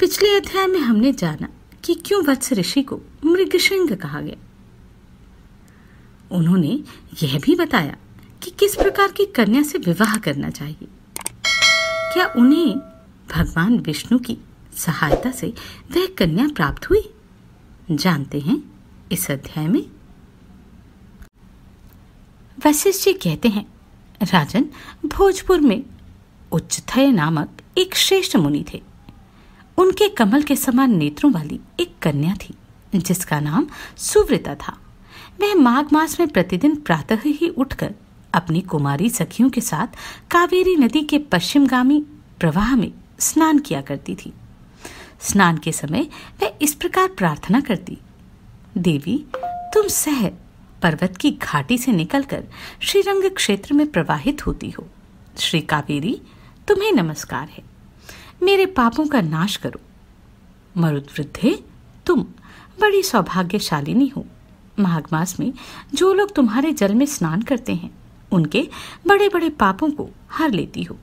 पिछले अध्याय में हमने जाना कि क्यों वत्स ऋषि को मृगशृंग कहा गया। उन्होंने यह भी बताया कि किस प्रकार की कन्या से विवाह करना चाहिए। क्या उन्हें भगवान विष्णु की सहायता से वह कन्या प्राप्त हुई, जानते हैं इस अध्याय में। वशिष्ठ जी कहते हैं, राजन, भोजपुर में उच्चथय नामक एक श्रेष्ठ मुनि थे। उनके कमल के समान नेत्रों वाली एक कन्या थी जिसका नाम सुव्रता था। वह माघ मास में प्रतिदिन प्रातः ही उठकर अपनी कुमारी सखियों के साथ कावेरी नदी के पश्चिमगामी प्रवाह में स्नान किया करती थी। स्नान के समय वह इस प्रकार प्रार्थना करती, देवी, तुम सह पर्वत की घाटी से निकलकर श्रीरंग क्षेत्र में प्रवाहित होती हो। श्री कावेरी, तुम्हें नमस्कार है। मेरे पापों का नाश करो। मरुद्वृद्धे, तुम बड़ी सौभाग्यशालिनी हो। माघ मास में जो लोग तुम्हारे जल में स्नान करते हैं उनके बड़े बड़े पापों को हर लेती हो।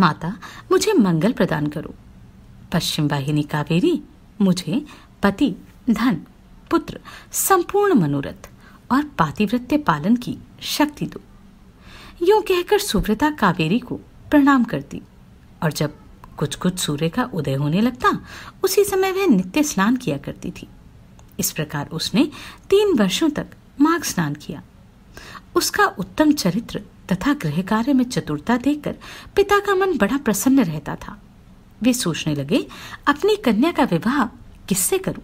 माता, मुझे मंगल प्रदान करो। पश्चिम वाहिनी कावेरी, मुझे पति, धन, पुत्र, संपूर्ण मनोरथ और पातिव्रत्य पालन की शक्ति दो। यूं कहकर सुव्रता कावेरी को प्रणाम करती और जब कुछ कुछ सूर्य का उदय होने लगता, उसी समय वह नित्य स्नान किया करती थी। इस प्रकार उसने 3 वर्षों तक माघ स्नान किया। उसका उत्तम चरित्र तथा गृह कार्य में चतुरता देखकर पिता का मन बड़ा प्रसन्न रहता था। वे सोचने लगे, अपनी कन्या का विवाह किससे करूं।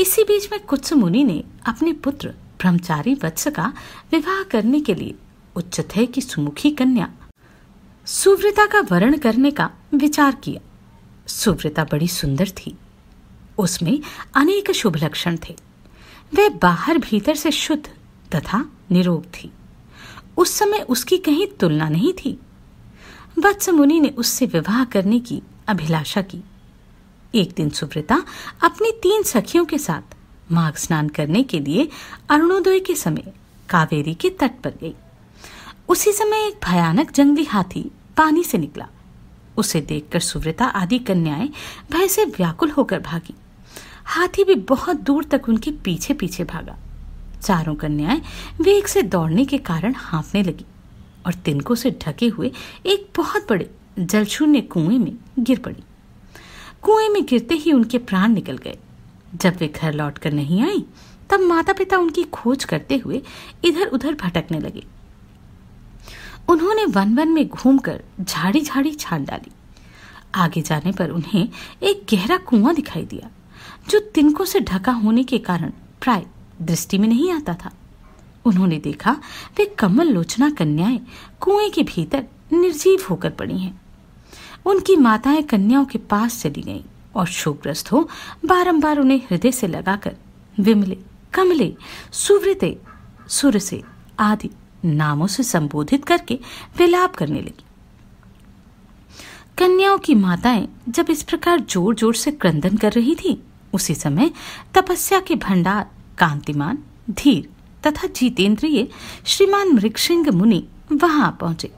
इसी बीच में कुत्स मुनि ने अपने पुत्र ब्रह्मचारी वत्स का विवाह करने के लिए उच्चथय की सुमुखी कन्या सुव्रता का वरण करने का विचार किया। सुव्रता बड़ी सुंदर थी, उसमें अनेक शुभ लक्षण थे। वह बाहर भीतर से शुद्ध तथा निरोग थी। उस समय उसकी कहीं तुलना नहीं थी। वत्स मुनि ने उससे विवाह करने की अभिलाषा की। एक दिन सुव्रता अपनी 3 सखियों के साथ माघ स्नान करने के लिए अरुणोदय के समय कावेरी के तट पर गई। उसी समय एक भयानक जंगली हाथी पानी से निकला। उसे देखकर सुव्रता आदि कन्याएं भय से व्याकुल होकर भागी। हाथी भी बहुत दूर तक उनके पीछे पीछे भागा। चारों कन्याएं वेग से दौड़ने के कारण हाँफने लगी और तिनकों से ढके हुए एक बहुत बड़े जलशून्य कुएं में गिर पड़ी। कुएं में गिरते ही उनके प्राण निकल गए। जब वे घर लौटकर नहीं आई, तब माता पिता उनकी खोज करते हुए इधर उधर भटकने लगे। उन्होंने वन वन में घूमकर झाड़ी झाड़ी छान डाली। आगे जाने पर उन्हें एक गहरा कुआं दिखाई दिया जो तिनकों से ढका होने के कारण प्राय दृष्टि में नहीं आता था। उन्होंने देखा वे कमल लोचना कन्याएं कुएं के भीतर निर्जीव होकर पड़ी हैं। उनकी माताएं कन्याओं के पास चली गईं और शोकग्रस्त हो बारंबार उन्हें हृदय से लगाकर विमले, कमले, सुव्रते, सुरसे आदि नामों से संबोधित करके विलाप करने लगी। कन्याओं की माताएं जब इस प्रकार जोर जोर से क्रंदन कर रही थी, उसी समय तपस्या के भंडार कांतिमान, धीर तथा जितेंद्रिय श्रीमान मृगशृंग मुनि वहां पहुंचे।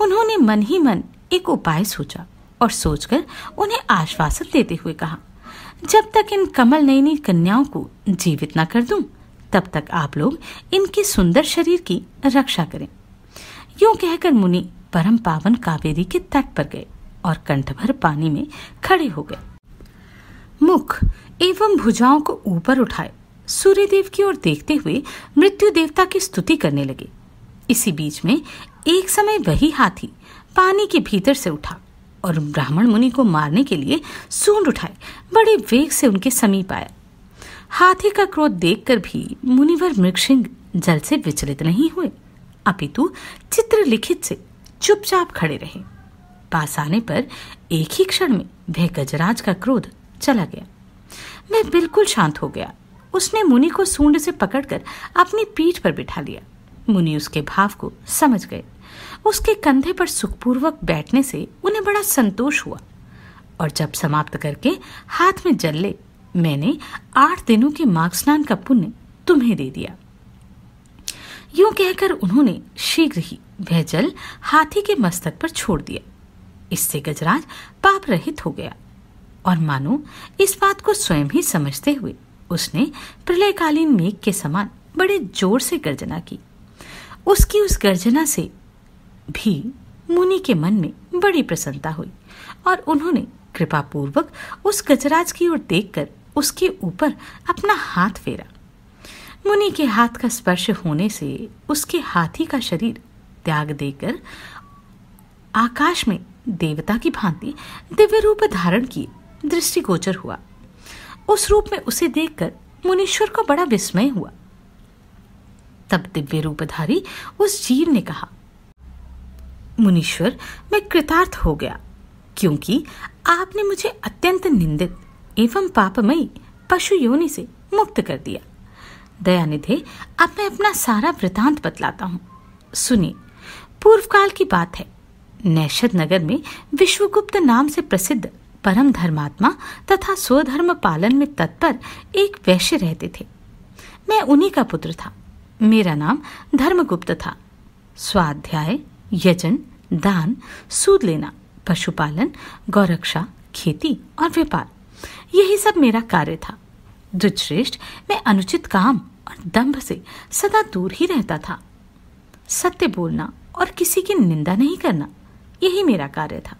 उन्होंने मन ही मन एक उपाय सोचा और सोचकर उन्हें आश्वासन देते हुए कहा, जब तक इन कमल नयनी कन्याओं को जीवित न कर दूं, तब तक आप लोग इनके सुंदर शरीर की रक्षा करें। यूं कहकर मुनि परम पावन कावेरी के तट पर गए और कंठ भर पानी में खड़े हो गए। मुख एवं भुजाओं को ऊपर उठाए सूर्यदेव की ओर देखते हुए मृत्यु देवता की स्तुति करने लगे। इसी बीच में एक समय वही हाथी पानी के भीतर से उठा और ब्राह्मण मुनि को मारने के लिए सूंड उठाए बड़े वेग से उनके समीप आया। हाथी का क्रोध देखकर भी मुनिवर मृगशृंग जल से विचलित नहीं हुए, अपितु चित्रलिखित से चुपचाप खड़े रहे। पास आने पर एक ही क्षण में वह गजराज का क्रोध चला गया। वह बिल्कुल शांत हो गया। उसने मुनि को सूंड से पकड़कर अपनी पीठ पर बिठा लिया। मुनि उसके भाव को समझ गए। उसके कंधे पर सुखपूर्वक बैठने से उन्हें बड़ा संतोष हुआ और जब समाप्त करके हाथ में जल ले, मैंने 8 दिनों के माघ स्नान का पुण्य तुम्हें दे दिया। यूं कहकर उन्होंने शीघ्र ही वह जल हाथी के मस्तक पर छोड़ दिया। इससे गजराज पाप रहित हो गया और मानो इस बात को स्वयं ही समझते हुए उसने प्रलयकालीन मेघ के समान बड़े जोर से गर्जना की। उसकी उस गर्जना से भी मुनि के मन में बड़ी प्रसन्नता हुई और उन्होंने कृपापूर्वक उस गजराज की ओर देखकर उसके ऊपर अपना हाथ फेरा। मुनि के हाथ का स्पर्श होने से उसके हाथी का शरीर त्याग देकर आकाश में देवता की भांति दिव्य रूप धारण किए दृष्टिगोचर हुआ। उस रूप में उसे देखकर मुनीश्वर को बड़ा विस्मय हुआ। तब दिव्य रूपधारी उस जीव ने कहा, मुनीश्वर, मैं कृतार्थ हो गया क्योंकि आपने मुझे अत्यंत निंदित एवं पापमयी पशु योनि से मुक्त कर दिया। दयानिधे, अब मैं अपना सारा वृतांत बतलाता हूँ। सुनिए, पूर्व काल की बात है। नैशद नगर में विश्वगुप्त नाम से प्रसिद्ध परम धर्मात्मा तथा स्वधर्म पालन में तत्पर एक वैश्य रहते थे। मैं उन्हीं का पुत्र था। मेरा नाम धर्मगुप्त था। स्वाध्याय, यजन, दान, सूद लेना, पशुपालन, गौरक्षा, खेती और व्यापार, यही सब मेरा कार्य था। दुश्रेष्ठ, मैं अनुचित काम और दंभ से सदा दूर ही रहता था। सत्य बोलना और किसी की निंदा नहीं करना, यही मेरा कार्य था।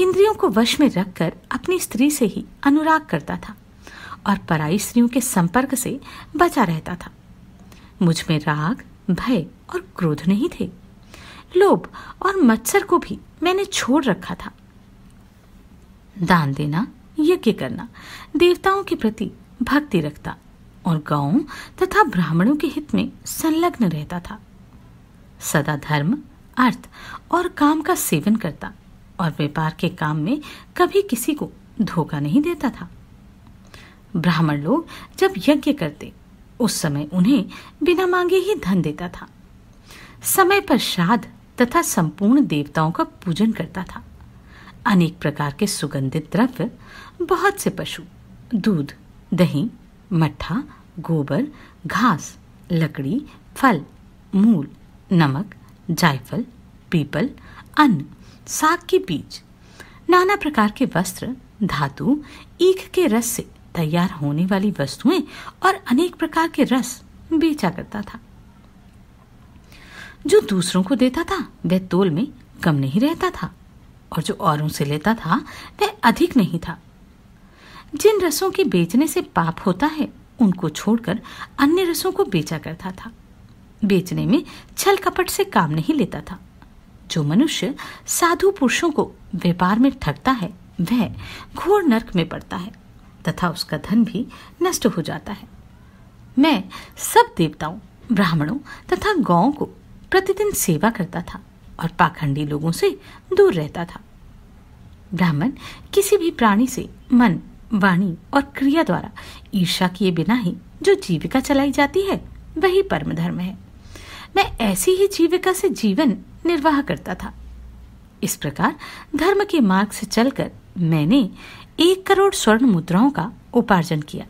इंद्रियों को वश में रखकर अपनी स्त्री से ही अनुराग करता था और पराई स्त्रियों के संपर्क से बचा रहता था। मुझ में राग, भय और क्रोध नहीं थे। लोभ और मत्सर को भी मैंने छोड़ रखा था। दान देना, यज्ञ करना, देवताओं के प्रति भक्ति रखता और गांवों तथा ब्राह्मणों के हित में संलग्न रहता था। सदा धर्म, अर्थ और काम का सेवन करता और व्यापार के काम में कभी किसी को धोखा नहीं देता था। ब्राह्मण लोग जब यज्ञ करते उस समय उन्हें बिना मांगे ही धन देता था। समय पर श्राद्ध तथा संपूर्ण देवताओं का पूजन करता था। अनेक प्रकार के सुगंधित द्रव्य, बहुत से पशु, दूध, दही, मट्ठा, गोबर, घास, लकड़ी, फल, मूल, नमक, जायफल, पीपल, अन्न, साग के बीज, नाना प्रकार के वस्त्र, धातु, ईख के रस से तैयार होने वाली वस्तुएं और अनेक प्रकार के रस बेचा करता था। जो दूसरों को देता था वह तोल में कम नहीं रहता था और जो औरों से लेता था वह अधिक नहीं था। जिन रसों के बेचने से पाप होता है उनको छोड़कर अन्य रसों को बेचा करता था। बेचने में छल कपट से काम नहीं लेता था। जो मनुष्य साधु पुरुषों को व्यापार में ठगता है वह घोर नरक में पड़ता है तथा उसका धन भी नष्ट हो जाता है। मैं सब देवताओं, ब्राह्मणों तथा गौओं को प्रतिदिन सेवा करता था और पाखंडी लोगों से दूर रहता था। ब्राह्मण किसी भी प्राणी से मन, वाणी और क्रिया द्वारा ईर्ष्या किए बिना ही जो जीविका चलाई जाती है वही परम धर्म है। मैं ऐसी ही जीविका से जीवन निर्वाह करता था। इस प्रकार धर्म के मार्ग से चलकर मैंने 1 करोड़ स्वर्ण मुद्राओं का उपार्जन किया।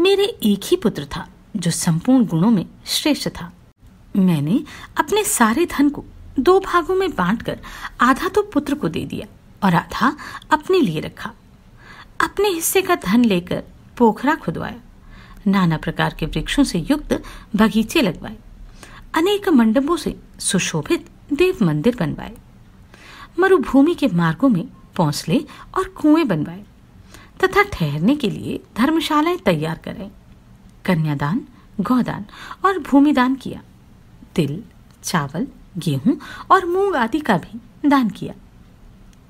मेरे एक ही पुत्र था जो संपूर्ण गुणों में श्रेष्ठ था। मैंने अपने सारे धन को 2 भागों में बांटकर आधा तो पुत्र को दे दिया और आधा अपने लिए रखा। अपने हिस्से का धन लेकर पोखरा खुदवाया, नाना प्रकार के वृक्षों से युक्त बगीचे लगवाए, अनेक मंडपों से सुशोभित देव मंदिर बनवाए, मरुभूमि के मार्गों में पौंसले और कुएं बनवाए तथा ठहरने के लिए धर्मशालाएं तैयार कराई। कन्यादान, गौदान और भूमिदान किया। तिल, चावल, गेहूं और मूंग आदि का भी दान किया।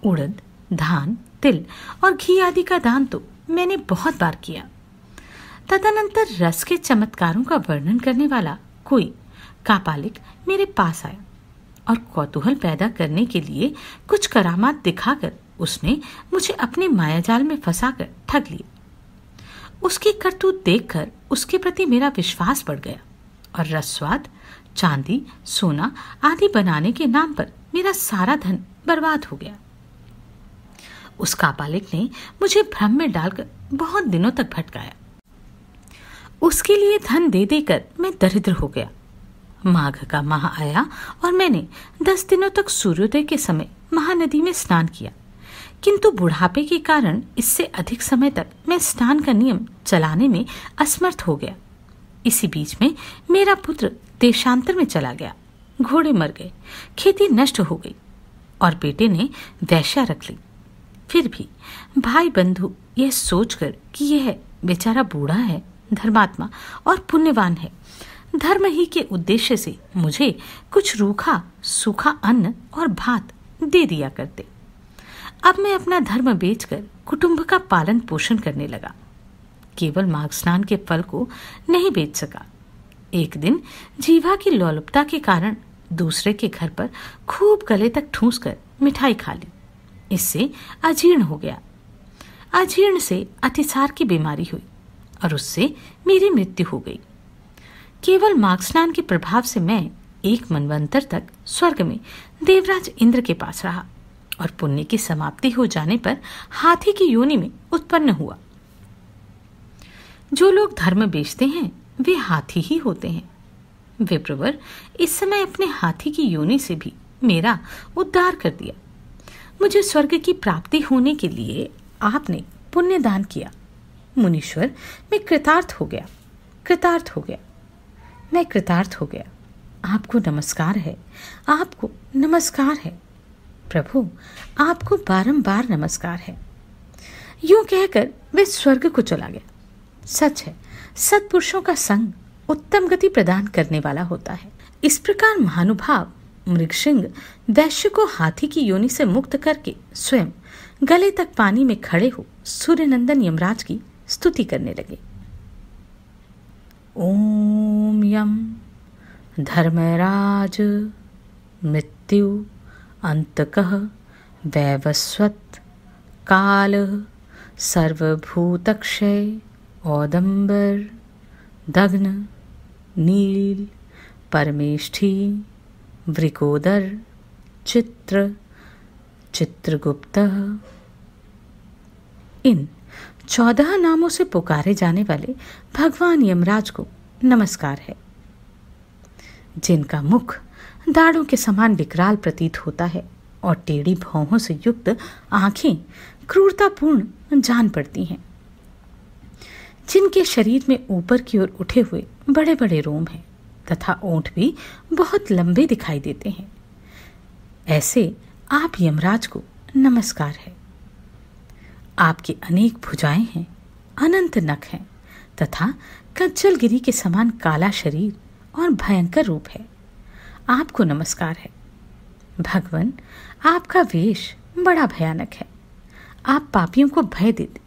उड़द, धान, तिल और घी आदि का दान तो मैंने बहुत बार किया। तदनंतर रस के चमत्कारों का वर्णन करने वाला कोई कापालिक मेरे पास आया और कौतूहल पैदा करने के लिए कुछ करामात दिखाकर उसने मुझे अपने मायाजाल में फंसाकर ठग लिया। उसकी करतूत देखकर उसके प्रति मेरा विश्वास बढ़ गया और रसवाद, चांदी, सोना आदि बनाने के नाम पर मेरा सारा धन बर्बाद हो गया। उस कापालिक ने मुझे भ्रम में डालकर बहुत दिनों तक भटकाया। उसके लिए धन दे देकर मैं दरिद्र हो गया। माघ का माह आया और मैंने 10 दिनों तक सूर्योदय के समय महानदी में स्नान किया, किंतु बुढ़ापे के कारण इससे अधिक समय तक मैं स्नान का नियम चलाने में असमर्थ हो गया। इसी बीच में मेरा पुत्र देशांतर में चला गया, घोड़े मर गए, खेती नष्ट हो गई और बेटे ने वैश्या रख ली। फिर भी भाई बंधु यह सोचकर कि यह बेचारा बूढ़ा है, धर्मात्मा और पुण्यवान है, धर्म ही के उद्देश्य से मुझे कुछ रूखा सूखा अन्न और भात दे दिया करते। अब मैं अपना धर्म बेचकर कुटुंब का पालन पोषण करने लगा, केवल माघ स्नान के फल को नहीं बेच सका। एक दिन जीवा की लोलुपता के कारण दूसरे के घर पर खूब गले तक ठूंस कर मिठाई खा ली, इससे अजीर्ण हो गया। अजीर्ण से अतिसार की बीमारी हुई और उससे मेरी मृत्यु हो गई। केवल माघ स्नान के प्रभाव से मैं एक मनवंतर तक स्वर्ग में देवराज इंद्र के पास रहा और पुण्य की समाप्ति हो जाने पर हाथी की योनि में उत्पन्न हुआ। जो लोग धर्म बेचते हैं वे हाथी ही होते हैं। विप्रवर इस समय अपने हाथी की योनि से भी मेरा उद्धार कर दिया। मुझे स्वर्ग की प्राप्ति होने के लिए आपने पुण्य दान किया। मुनीश्वर मैं कृतार्थ हो गया, कृतार्थ हो गया, मैं कृतार्थ हो गया। आपको नमस्कार है, आपको नमस्कार है प्रभु, आपको बारंबार नमस्कार है। यूं कहकर वे स्वर्ग को चला गया। सच है, सत्पुरुषों का संग उत्तम गति प्रदान करने वाला होता है। इस प्रकार महानुभाव मृगशृंग वैश्य को हाथी की योनि से मुक्त करके स्वयं गले तक पानी में खड़े हो सूर्यनंदन यमराज की स्तुति करने लगे। ओम यम धर्मराज मृत्यु अंतकः वैवस्वत काल सर्वभूतक्षय औदंबर दग्न नील परमेष्ठी वृकोदर चित्रगुप्त इन 14 नामों से पुकारे जाने वाले भगवान यमराज को नमस्कार है, जिनका मुख दाढ़ों के समान विकराल प्रतीत होता है और टेढ़ी भौहों से युक्त आंखें क्रूरतापूर्ण जान पड़ती हैं, जिनके शरीर में ऊपर की ओर उठे हुए बड़े बड़े रोम हैं तथा ओंठ भी बहुत लंबे दिखाई देते हैं। ऐसे आप यमराज को नमस्कार है। आपके अनेक भुजाएं हैं, अनंत नख हैं तथा कज्जलगिरी के समान काला शरीर और भयंकर रूप है, आपको नमस्कार है। भगवान आपका वेश बड़ा भयानक है, आप पापियों को भय देते,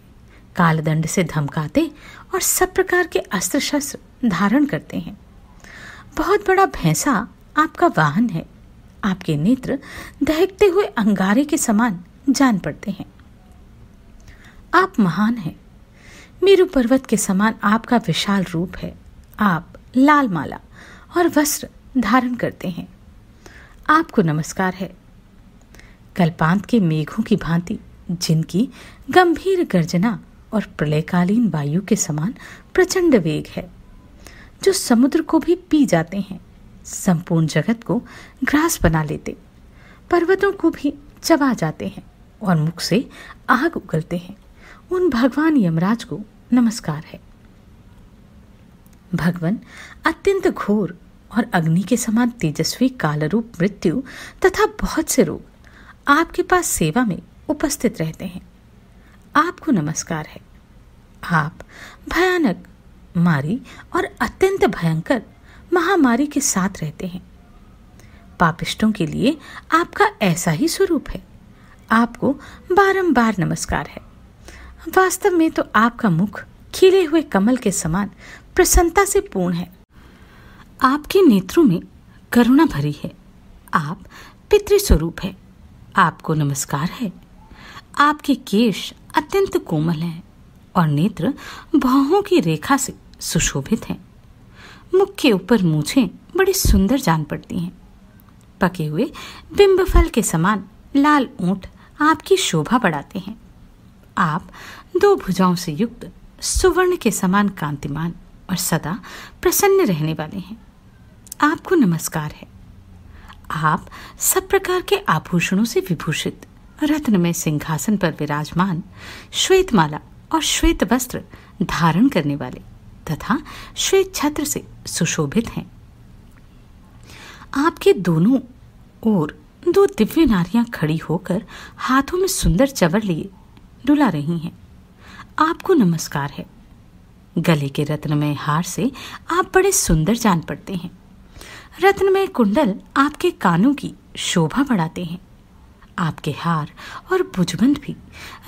कालदंड से धमकाते और सब प्रकार के अस्त्र शस्त्र धारण करते हैं। बहुत बड़ा भैंसा आपका वाहन है, आपके नेत्र दहकते हुए अंगारे के समान जान पड़ते हैं, आप महान हैं। मेरु पर्वत के समान आपका विशाल रूप है, आप लाल माला और वस्त्र धारण करते हैं, आपको नमस्कार है। कल्पांत के मेघों की भांति जिनकी गंभीर गर्जना और प्रलयकालीन वायु के समान प्रचंड वेग है, जो समुद्र को भी पी जाते हैं, संपूर्ण जगत को ग्रास बना लेते, पर्वतों को भी चबा जाते हैं और मुख से आग उगलते हैं, उन भगवान यमराज को नमस्कार है। भगवान अत्यंत घोर और अग्नि के समान तेजस्वी कालरूप मृत्यु तथा बहुत से रोग आपके पास सेवा में उपस्थित रहते हैं, आपको नमस्कार है। आप भयानक मारी और अत्यंत भयंकर महामारी के साथ रहते हैं, पापिष्टों के लिए आपका ऐसा ही स्वरूप है, आपको बारंबार नमस्कार है। वास्तव में तो आपका मुख खिले हुए कमल के समान प्रसन्नता से पूर्ण है, आपके नेत्रों में करुणा भरी है, आप पितृस्वरूप है, आपको नमस्कार है। आपके केश अत्यंत कोमल हैं और नेत्र भौहों की रेखा से सुशोभित हैं, मुख के ऊपर मूछें बड़ी सुंदर जान पड़ती हैं, पके हुए बिंब फल के समान लाल ओंठ आपकी शोभा बढ़ाते हैं, आप 2 भुजाओं से युक्त सुवर्ण के समान कांतिमान और सदा प्रसन्न रहने वाले हैं, आपको नमस्कार है। आप सब प्रकार के आभूषणों से विभूषित रत्न में सिंहासन पर विराजमान, श्वेतमाला और श्वेत वस्त्र धारण करने वाले तथा श्वेत छत्र से सुशोभित हैं। आपके दोनों ओर दो दिव्य नारियां खड़ी होकर हाथों में सुंदर चवर लिए डुला रही हैं। आपको नमस्कार है। गले के रत्नमय हार से आप बड़े सुंदर जान पड़ते हैं। रत्नमय कुंडल आपके कानों की शोभा बढ़ाते हैं। आपके हार और भुजबंद भी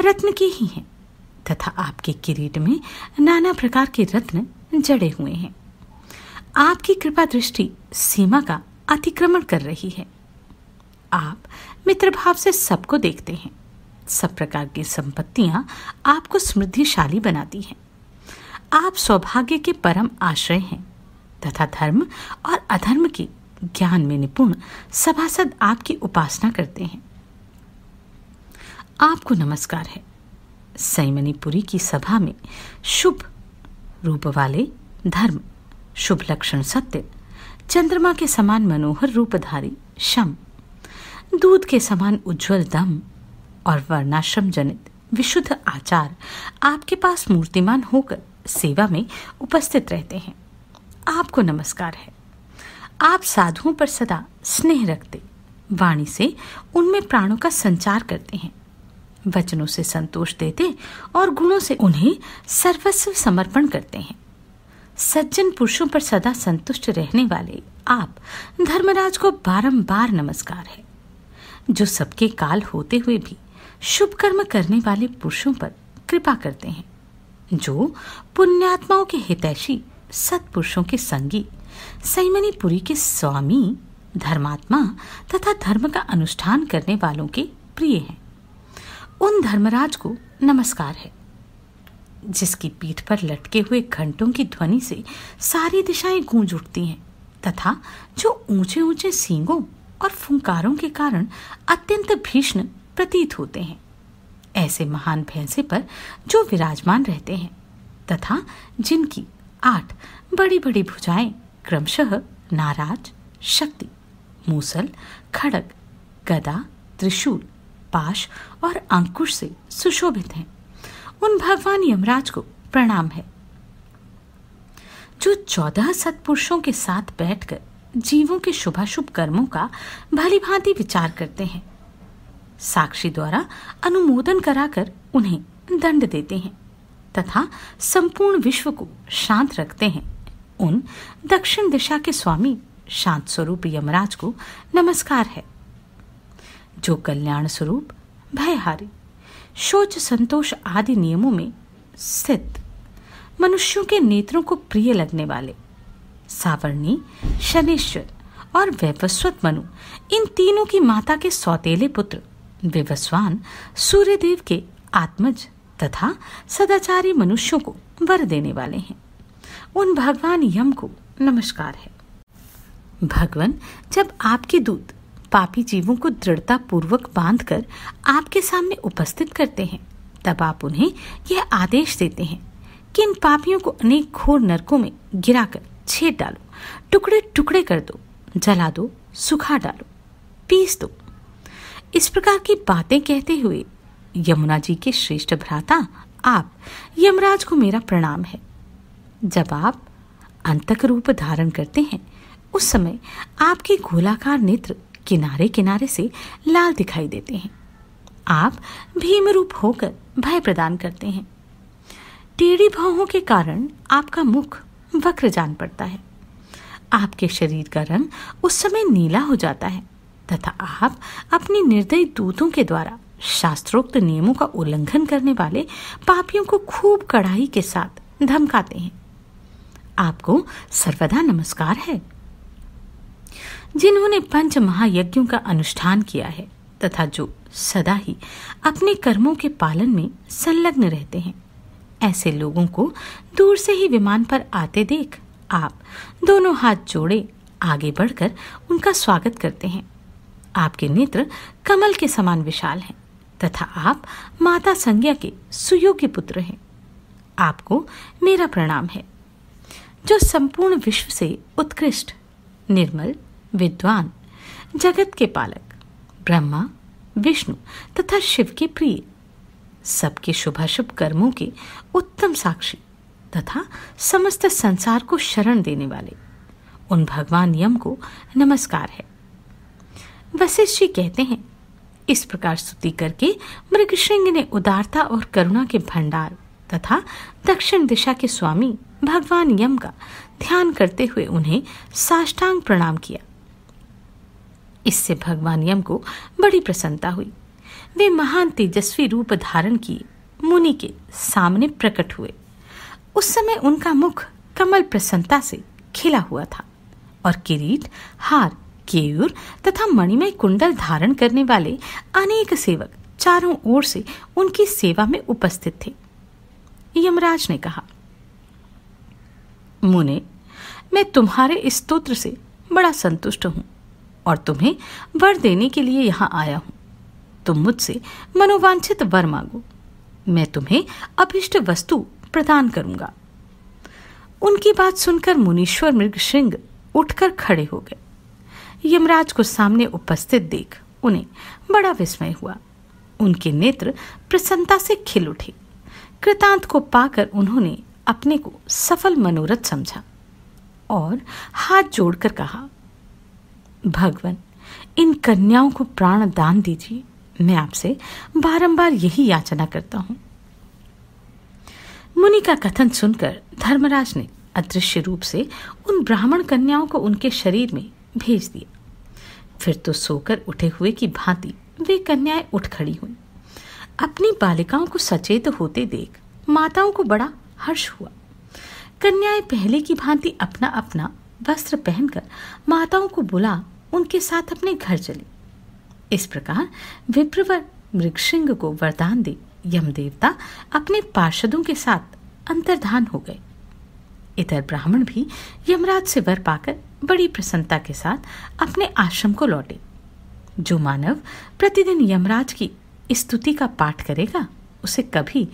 रत्न के ही हैं तथा आपके किरीट में नाना प्रकार के रत्न जड़े हुए हैं। आपकी कृपा दृष्टि सीमा का अतिक्रमण कर रही है। आप मित्रभाव से सबको देखते हैं। सब प्रकार की संपत्तियां आपको समृद्धिशाली बनाती हैं। आप सौभाग्य के परम आश्रय हैं तथा धर्म और अधर्म के ज्ञान में निपुण सभासद आपकी उपासना करते हैं। आपको नमस्कार है। सैमनीपुरी की सभा में शुभ रूप वाले धर्म, शुभ लक्षण सत्य, चंद्रमा के समान मनोहर रूपधारी शम, दूध के समान उज्ज्वल दम और वर्णाश्रम जनित विशुद्ध आचार आपके पास मूर्तिमान होकर सेवा में उपस्थित रहते हैं। आपको नमस्कार है। आप साधुओं पर सदा स्नेह रखते, वाणी से उनमें प्राणों का संचार करते हैं, वचनों से संतोष देते और गुणों से उन्हें सर्वस्व समर्पण करते हैं। सज्जन पुरुषों पर सदा संतुष्ट रहने वाले आप धर्मराज को बारंबार नमस्कार है, जो सबके काल होते हुए भी शुभ कर्म करने वाले पुरुषों पर कृपा करते हैं, जो पुण्यात्माओं के हितैषी, सत्पुरुषों के संगी, सैमनीपुरी के स्वामी, धर्मात्मा तथा धर्म का अनुष्ठान करने वालों के प्रिय हैं। उन धर्मराज को नमस्कार है, जिसकी पीठ पर लटके हुए घंटों की ध्वनि से सारी दिशाएं गूंज उठती हैं तथा जो ऊंचे ऊंचे सींगों और फुंकारों के कारण अत्यंत भीषण प्रतीत होते हैं, ऐसे महान भैंसे पर जो विराजमान रहते हैं तथा जिनकी 8 बड़ी बड़ी भुजाएं क्रमशः नाराज, शक्ति, मूसल, खड़ग, गदा, त्रिशूल, पाश और अंकुश से सुशोभित हैं, उन भगवान यमराज को प्रणाम है, जो 14 सत्पुरुषों के साथ बैठकर जीवों के शुभाशुभ कर्मों का भली भांति विचार करते हैं, साक्षी द्वारा अनुमोदन कराकर उन्हें दंड देते हैं तथा संपूर्ण विश्व को शांत रखते हैं। उन दक्षिण दिशा के स्वामी शांत स्वरूप यमराज को नमस्कार है, जो कल्याण स्वरूप, भयहारी, शोच संतोष आदि नियमों में स्थित, मनुष्यों के नेत्रों को प्रिय लगने वाले, सावर्णी, शनेश्वर और वैवस्वत मनु, इन तीनों की माता के सौतेले पुत्र विवस्वान सूर्यदेव के आत्मज तथा सदाचारी मनुष्यों को वर देने वाले हैं, उन भगवान यम को नमस्कार है। भगवान, जब आपके दूत पापी जीवों को दृढ़ता पूर्वक बांधकर आपके सामने उपस्थित करते हैं, तब आप उन्हें यह आदेश देते हैं कि इन पापियों को अनेक घोर नरकों में गिराकर छेद डालो, टुकड़े टुकड़े कर दो, जला दो, सुखा डालो, पीस दो। इस प्रकार की बातें कहते हुए यमुना जी के श्रेष्ठ भ्राता आप यमराज को मेरा प्रणाम है। जब आप अंतक रूप धारण करते हैं, उस समय आपके गोलाकार नेत्र किनारे किनारे से लाल दिखाई देते हैं। आप भीम रूप होकर भय प्रदान करते हैं। टेढ़ी भौहों के कारण आपका मुख वक्र जान पड़ता है। आपके शरीर का रंग उस समय नीला हो जाता है तथा आप अपनी निर्दयी दूतों के द्वारा शास्त्रोक्त नियमों का उल्लंघन करने वाले पापियों को खूब कड़ाई के साथ धमकाते हैं। आपको सर्वदा नमस्कार है, जिन्होंने पंच महायज्ञों का अनुष्ठान किया है तथा जो सदा ही अपने कर्मों के पालन में संलग्न रहते हैं। ऐसे लोगों को दूर से ही विमान पर आते देख आप दोनों हाथ जोड़े आगे बढ़कर उनका स्वागत करते हैं। आपके नेत्र कमल के समान विशाल हैं तथा आप माता संज्ञा के सुयोग्य पुत्र हैं। आपको मेरा प्रणाम है, जो संपूर्ण विश्व से उत्कृष्ट, निर्मल विद्वान, जगत के पालक, ब्रह्मा विष्णु तथा शिव के प्रिय, सबके शुभाशुभ कर्मों के उत्तम साक्षी तथा समस्त संसार को शरण देने वाले, उन भगवान यम को नमस्कार है। वशिष्ठ जी कहते हैं, इस प्रकार स्तुति करके मृगशृंग ने उदारता और करुणा के भंडार तथा दक्षिण दिशा के स्वामी भगवान यम का ध्यान करते हुए उन्हें साष्टांग प्रणाम किया। इससे भगवान यम को बड़ी प्रसन्नता हुई। वे महान तेजस्वी रूप धारण किए मुनि के सामने प्रकट हुए। उस समय उनका मुख कमल प्रसन्नता से खिला हुआ था और किरीट, हार, केयूर तथा मणिमय कुंडल धारण करने वाले अनेक सेवक चारों ओर से उनकी सेवा में उपस्थित थे। यमराज ने कहा, मुने, मैं तुम्हारे इस स्तोत्र से बड़ा संतुष्ट हूं और तुम्हें वर देने के लिए यहाँ आया हूं। तुम मुझसे मनोवांछित वर मांगो, मैं तुम्हें अभिष्ट वस्तु प्रदान करूंगा। उनकी बात सुनकर मुनीश्वर मृगशृंग उठकर खड़े हो गए। यमराज को सामने उपस्थित देख उन्हें बड़ा विस्मय हुआ। उनके नेत्र प्रसन्नता से खिल उठे। कृतांत को पाकर उन्होंने अपने को सफल मनोरथ समझा और हाथ जोड़कर कहा, भगवान, इन कन्याओं को प्राण दान दीजिए। मैं आपसे बारंबार यही याचना करता हूं। मुनि का कथन सुनकर धर्मराज ने अदृश्य रूप से उन ब्राह्मण कन्याओं को उनके शरीर में भेज दिया। फिर तो सोकर उठे हुए की भांति वे कन्याएं उठ खड़ी हुईं। अपनी बालिकाओं को सचेत होते देख माताओं को बड़ा हर्ष हुआ। कन्याएं पहले की भांति अपना अपना वस्त्र पहनकर माताओं को बुला उनके साथ अपने घर चली। इस प्रकार विप्रवर मृगशृंग को वरदान दे यमदेवता अपने पार्षदों के साथ अंतर्धान हो गए। इधर ब्राह्मण भी यमराज से वर पाकर बड़ी प्रसन्नता के साथ अपने आश्रम को लौटे। जो मानव प्रतिदिन यमराज की स्तुति का पाठ करेगा उसे कभी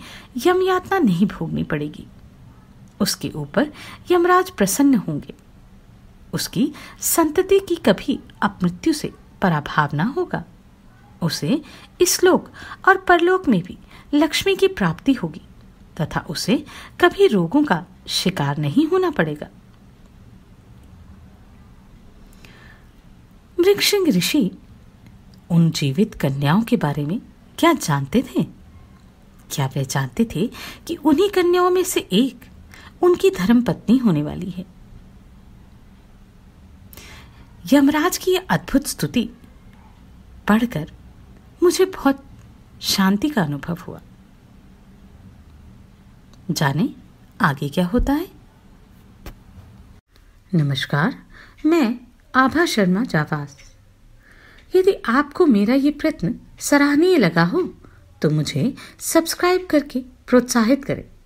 यम यातना नहीं भोगनी पड़ेगी। उसके ऊपर यमराज प्रसन्न होंगे। उसकी संतति की कभी अपमृत्यु से पराभाव न होगा। उसे इस लोक और परलोक में भी लक्ष्मी की प्राप्ति होगी तथा उसे कभी रोगों का शिकार नहीं होना पड़ेगा। मृगशृंग ऋषि उन जीवित कन्याओं के बारे में क्या जानते थे? क्या वे जानते थे कि उन्हीं कन्याओं में से एक उनकी धर्मपत्नी होने वाली है? यमराज की यह अद्भुत स्तुति पढ़कर मुझे बहुत शांति का अनुभव हुआ। जाने आगे क्या होता है। नमस्कार, मैं आभा शर्मा जावास। यदि आपको मेरा ये प्रयत्न सराहनीय लगा हो तो मुझे सब्सक्राइब करके प्रोत्साहित करें।